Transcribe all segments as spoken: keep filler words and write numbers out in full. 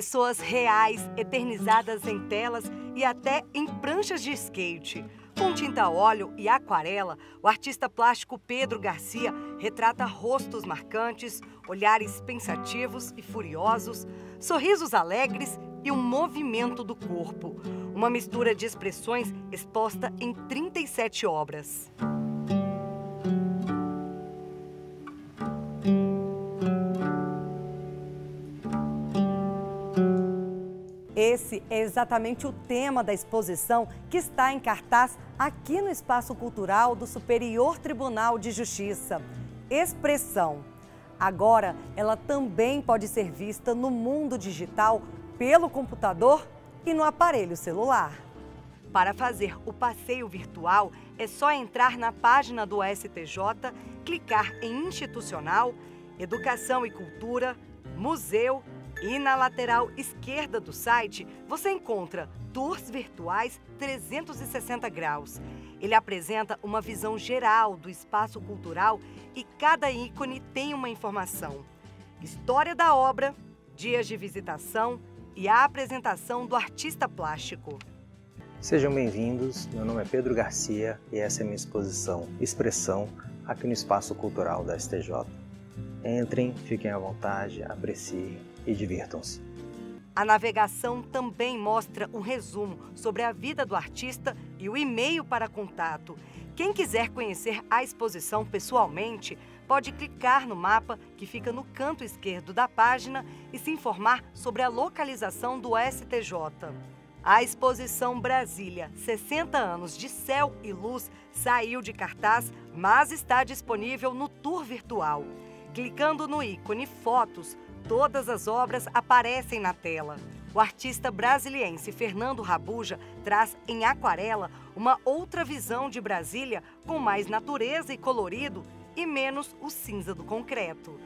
Pessoas reais, eternizadas em telas e até em pranchas de skate. Com tinta a óleo e aquarela, o artista plástico Pedro Garcia retrata rostos marcantes, olhares pensativos e furiosos, sorrisos alegres e um movimento do corpo. Uma mistura de expressões exposta em trinta e sete obras. Esse é exatamente o tema da exposição que está em cartaz aqui no Espaço Cultural do Superior Tribunal de Justiça. Expressão. Agora, ela também pode ser vista no mundo digital, pelo computador e no aparelho celular. Para fazer o passeio virtual, é só entrar na página do S T J, clicar em Institucional, Educação e Cultura, Museu, e na lateral esquerda do site, você encontra Tours Virtuais trezentos e sessenta graus. Ele apresenta uma visão geral do espaço cultural e cada ícone tem uma informação. História da obra, dias de visitação e a apresentação do artista plástico. Sejam bem-vindos, meu nome é Pedro Garcia e essa é a minha exposição Expressão aqui no Espaço Cultural da S T J. Entrem, fiquem à vontade, apreciem e divirtam-se. A navegação também mostra um resumo sobre a vida do artista e o e-mail para contato. Quem quiser conhecer a exposição pessoalmente, pode clicar no mapa que fica no canto esquerdo da página e se informar sobre a localização do S T J. A exposição Brasília, sessenta anos de Céu e Luz, saiu de cartaz, mas está disponível no tour virtual. Clicando no ícone Fotos, todas as obras aparecem na tela. O artista brasiliense Fernando Rabuja traz em aquarela uma outra visão de Brasília com mais natureza e colorido e menos o cinza do concreto.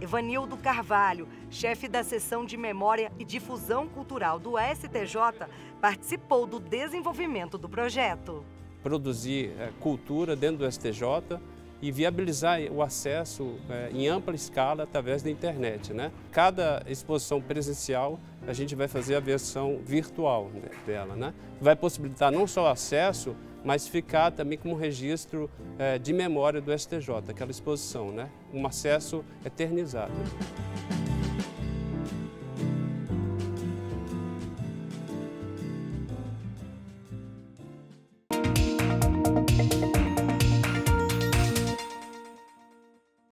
Evanildo Carvalho, chefe da seção de Memória e Difusão Cultural do S T J, participou do desenvolvimento do projeto. Produzir é, cultura dentro do S T J e viabilizar o acesso é, em ampla escala através da internet, né? Cada exposição presencial a gente vai fazer a versão virtual dela, né? Vai possibilitar não só o acesso, mas ficar também como registro é, de memória do S T J, aquela exposição, né? Um acesso eternizado.